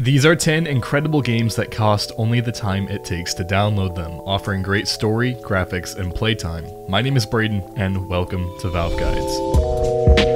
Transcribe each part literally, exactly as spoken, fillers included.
These are ten incredible games that cost only the time it takes to download them, offering great story, graphics, and playtime. My name is Braden, and welcome to Valve Guides.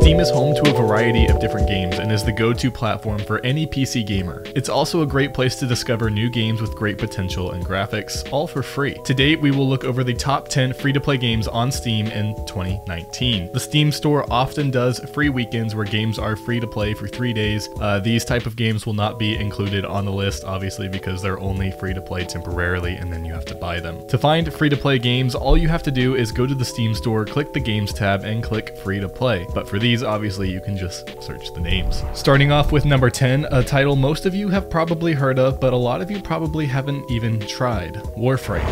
Steam is home to a variety of different games and is the go-to platform for any P C gamer. It's also a great place to discover new games with great potential and graphics, all for free. Today, we will look over the top ten free-to-play games on Steam in twenty nineteen. The Steam store often does free weekends where games are free to play for three days. Uh, these type of games will not be included on the list, obviously, because they're only free to play temporarily and then you have to buy them. To find free-to-play games, all you have to do is go to the Steam store, click the Games tab, and click Free to Play. But for these, obviously, you can just search the names. Starting off with number ten, a title most of you have probably heard of, but a lot of you probably haven't even tried: Warframe.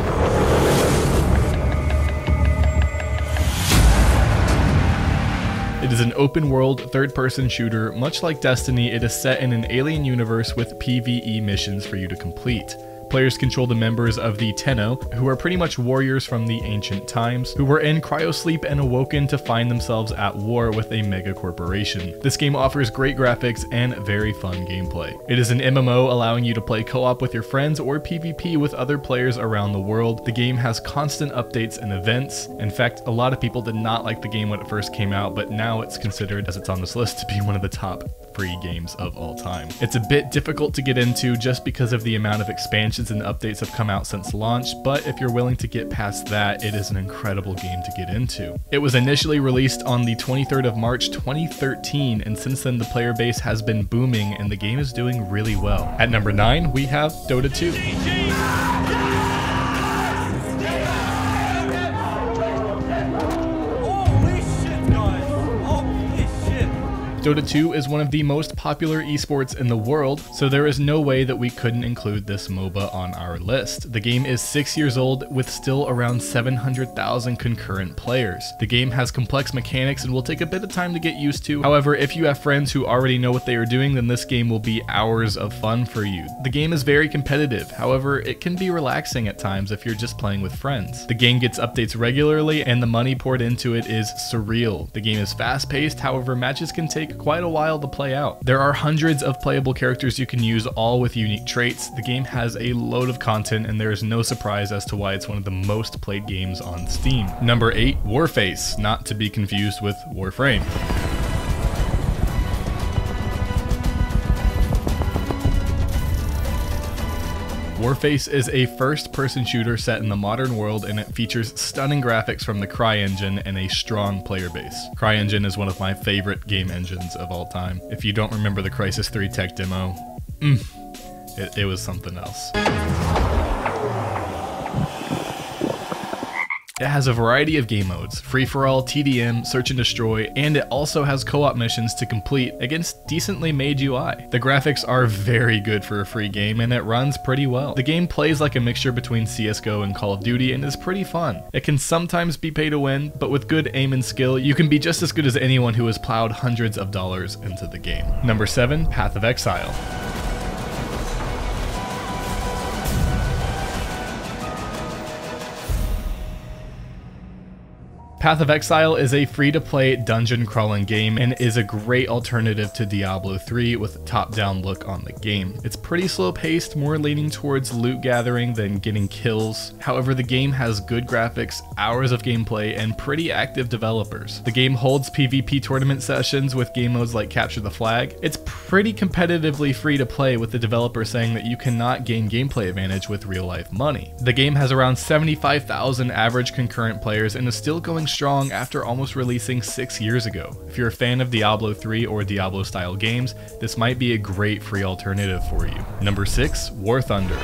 It is an open-world, third-person shooter. Much like Destiny, it is set in an alien universe with P V E missions for you to complete. Players control the members of the Tenno, who are pretty much warriors from the ancient times, who were in cryosleep and awoken to find themselves at war with a mega corporation. This game offers great graphics and very fun gameplay. It is an M M O, allowing you to play co-op with your friends or PvP with other players around the world. The game has constant updates and events. In fact, a lot of people did not like the game when it first came out, but now it's considered, as it's on this list, to be one of the top free games of all time. It's a bit difficult to get into just because of the amount of expansions and updates have come out since launch, but if you're willing to get past that, it is an incredible game to get into. It was initially released on the twenty-third of March twenty thirteen, and since then the player base has been booming and the game is doing really well. At number nine, we have Dota two. Dota two is one of the most popular esports in the world, so there is no way that we couldn't include this MOBA on our list. The game is six years old with still around seven hundred thousand concurrent players. The game has complex mechanics and will take a bit of time to get used to. However, if you have friends who already know what they are doing, then this game will be hours of fun for you. The game is very competitive. However, it can be relaxing at times if you're just playing with friends. The game gets updates regularly and the money poured into it is surreal. The game is fast-paced. However, matches can take quite a while to play out. There are hundreds of playable characters you can use, all with unique traits. The game has a load of content and there is no surprise as to why it's one of the most played games on Steam. Number eight, Warface, not to be confused with Warframe. Warface is a first-person shooter set in the modern world, and it features stunning graphics from the CryEngine and a strong player base. CryEngine is one of my favorite game engines of all time. If you don't remember the Crysis three tech demo, mm, it, it was something else. It has a variety of game modes: free-for-all, T D M, search and destroy, and it also has co-op missions to complete against decently made U I. The graphics are very good for a free game, and it runs pretty well. The game plays like a mixture between C S G O and Call of Duty and is pretty fun. It can sometimes be pay to win, but with good aim and skill, you can be just as good as anyone who has plowed hundreds of dollars into the game. Number seven, Path of Exile. Path of Exile is a free-to-play dungeon-crawling game and is a great alternative to Diablo three with a top-down look on the game. It's pretty slow-paced, more leaning towards loot gathering than getting kills. However, the game has good graphics, hours of gameplay, and pretty active developers. The game holds PvP tournament sessions with game modes like Capture the Flag. It's pretty competitively free-to-play, with the developer saying that you cannot gain gameplay advantage with real-life money. The game has around seventy-five thousand average concurrent players and is still going strong after almost releasing six years ago. If you're a fan of Diablo three or Diablo-style games, this might be a great free alternative for you. Number six, War Thunder.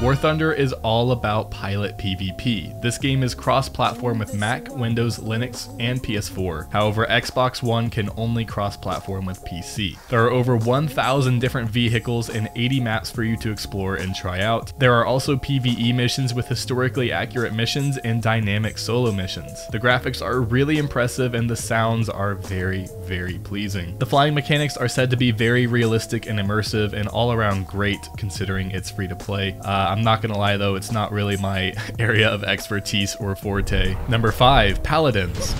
War Thunder is all about pilot PvP. This game is cross-platform with Mac, Windows, Linux, and P S four. However, Xbox One can only cross-platform with P C. There are over one thousand different vehicles and eighty maps for you to explore and try out. There are also PvE missions with historically accurate missions and dynamic solo missions. The graphics are really impressive and the sounds are very, very pleasing. The flying mechanics are said to be very realistic and immersive and all around great, considering it's free to play. Uh, I'm not gonna lie though, it's not really my area of expertise or forte. Number five, Paladins.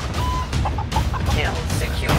Kill secure.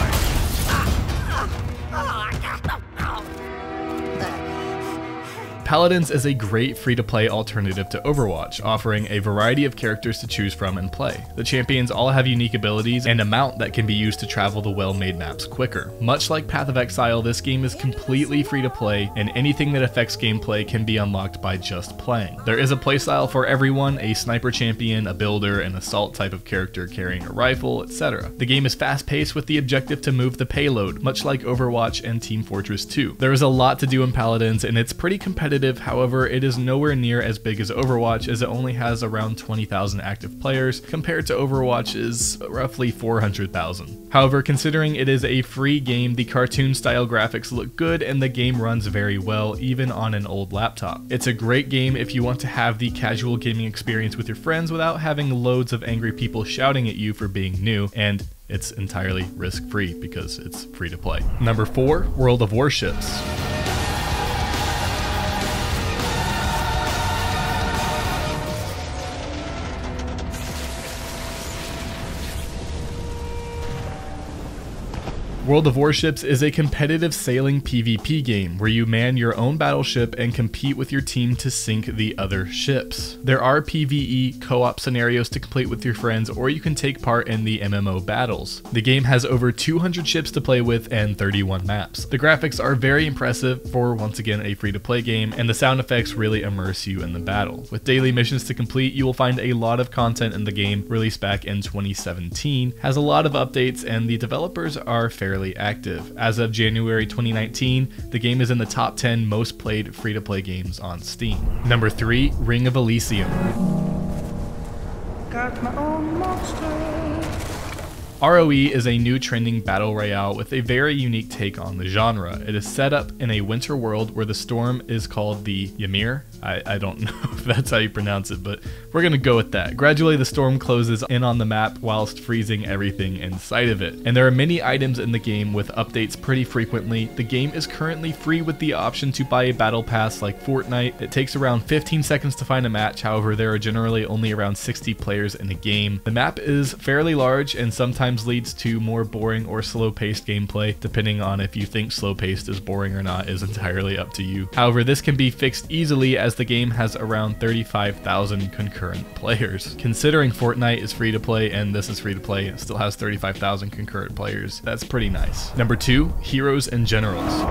Paladins is a great free-to-play alternative to Overwatch, offering a variety of characters to choose from and play. The champions all have unique abilities and a mount that can be used to travel the well-made maps quicker. Much like Path of Exile, this game is completely free-to-play, and anything that affects gameplay can be unlocked by just playing. There is a playstyle for everyone, a sniper champion, a builder, an assault type of character carrying a rifle, et cetera. The game is fast-paced with the objective to move the payload, much like Overwatch and Team Fortress two. There is a lot to do in Paladins, and it's pretty competitive. However, it is nowhere near as big as Overwatch, as it only has around twenty thousand active players compared to Overwatch's roughly four hundred thousand. However, considering it is a free game, the cartoon style graphics look good and the game runs very well, even on an old laptop. It's a great game if you want to have the casual gaming experience with your friends without having loads of angry people shouting at you for being new, and it's entirely risk-free because it's free to play. Number four, World of Warships. World of Warships is a competitive sailing PvP game where you man your own battleship and compete with your team to sink the other ships. There are PvE co-op scenarios to complete with your friends, or you can take part in the M M O battles. The game has over two hundred ships to play with and thirty-one maps. The graphics are very impressive for, once again, a free-to-play game, and the sound effects really immerse you in the battle. With daily missions to complete, you will find a lot of content in the game, released back in twenty seventeen, has a lot of updates, and the developers are fairly active. As of January twenty nineteen, the game is in the top ten most played free-to-play games on Steam. Number three, Ring of Elysium. Got my own monster. R O E is a new trending battle royale with a very unique take on the genre. It is set up in a winter world where the storm is called the Ymir. I, I don't know if that's how you pronounce it, but we're gonna go with that. Gradually, the storm closes in on the map whilst freezing everything inside of it. And there are many items in the game with updates pretty frequently. The game is currently free with the option to buy a battle pass like Fortnite. It takes around fifteen seconds to find a match. However, there are generally only around sixty players in a game. The map is fairly large and sometimes leads to more boring or slow-paced gameplay, depending on if you think slow-paced is boring or not is entirely up to you. However, this can be fixed easily as the game has around thirty-five thousand concurrent players. Considering Fortnite is free-to-play and this is free-to-play, it still has thirty-five thousand concurrent players. That's pretty nice. Number two, Heroes and Generals.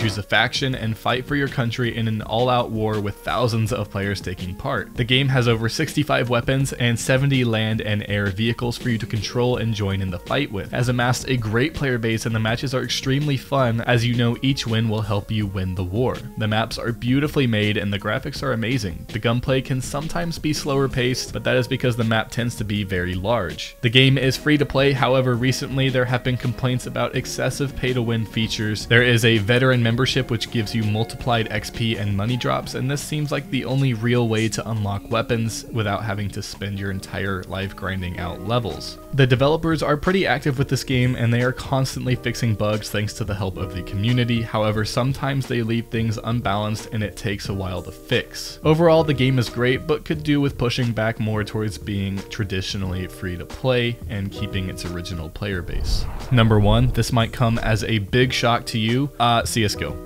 Choose a faction and fight for your country in an all-out war with thousands of players taking part. The game has over sixty-five weapons and seventy land and air vehicles for you to control and join in the fight with. It has amassed a great player base and the matches are extremely fun, as you know each win will help you win the war. The maps are beautifully made and the graphics are amazing. The gunplay can sometimes be slower paced, but that is because the map tends to be very large. The game is free to play, however recently there have been complaints about excessive pay-to-win features. There is a veteran membership which gives you multiplied X P and money drops, and this seems like the only real way to unlock weapons without having to spend your entire life grinding out levels. The developers are pretty active with this game and they are constantly fixing bugs thanks to the help of the community. However, sometimes they leave things unbalanced and it takes a while to fix. Overall, the game is great but could do with pushing back more towards being traditionally free to play and keeping its original player base. Number one, this might come as a big shock to you, uh, C S G O.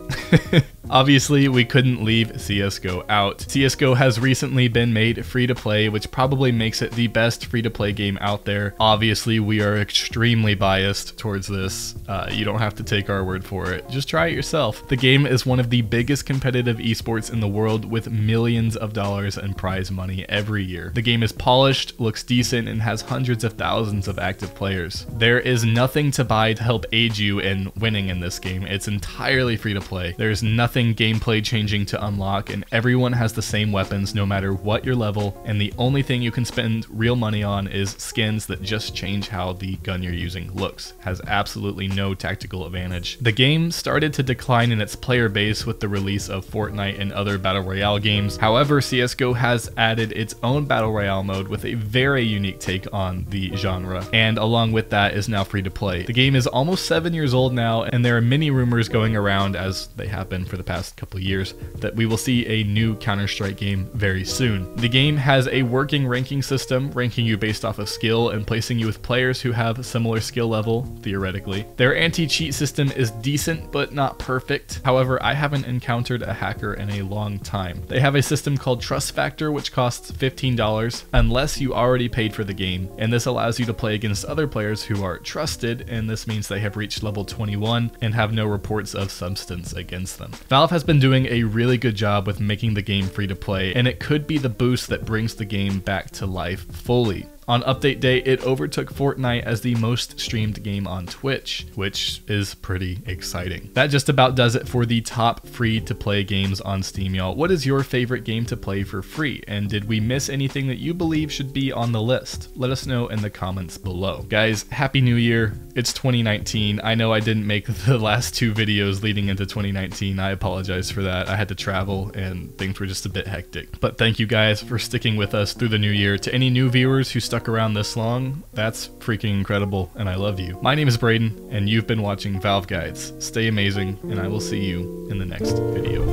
Obviously, we couldn't leave C S G O out. C S G O has recently been made free-to-play, which probably makes it the best free-to-play game out there. Obviously, we are extremely biased towards this. Uh, you don't have to take our word for it. Just try it yourself. The game is one of the biggest competitive esports in the world, with millions of dollars in prize money every year. The game is polished, looks decent, and has hundreds of thousands of active players. There is nothing to buy to help aid you in winning in this game. It's entirely free-to-play. There's nothing nothing gameplay changing to unlock, and everyone has the same weapons no matter what your level, and the only thing you can spend real money on is skins that just change how the gun you're using looks. Has absolutely no tactical advantage. The game started to decline in its player base with the release of Fortnite and other battle royale games. However, C S G O has added its own battle royale mode with a very unique take on the genre, and along with that is now free to play. The game is almost seven years old now, and there are many rumors going around, as they have been for the past couple years, that we will see a new Counter-Strike game very soon. The game has a working ranking system, ranking you based off of skill and placing you with players who have a similar skill level, theoretically. Their anti-cheat system is decent but not perfect. However, I haven't encountered a hacker in a long time. They have a system called Trust Factor, which costs fifteen dollars unless you already paid for the game, and this allows you to play against other players who are trusted, and this means they have reached level twenty-one and have no reports of substance against them. Valve has been doing a really good job with making the game free to play, and it could be the boost that brings the game back to life fully. On update day, it overtook Fortnite as the most streamed game on Twitch, which is pretty exciting. That just about does it for the top free-to-play games on Steam, y'all. What is your favorite game to play for free? And did we miss anything that you believe should be on the list? Let us know in the comments below. Guys, Happy New Year. It's twenty nineteen. I know I didn't make the last two videos leading into twenty nineteen. I apologize for that. I had to travel and things were just a bit hectic. But thank you guys for sticking with us through the new year. To any new viewers who stuck around this long, that's freaking incredible, and I love you. My name is Braden, and you've been watching Valve Guides. Stay amazing, and I will see you in the next video.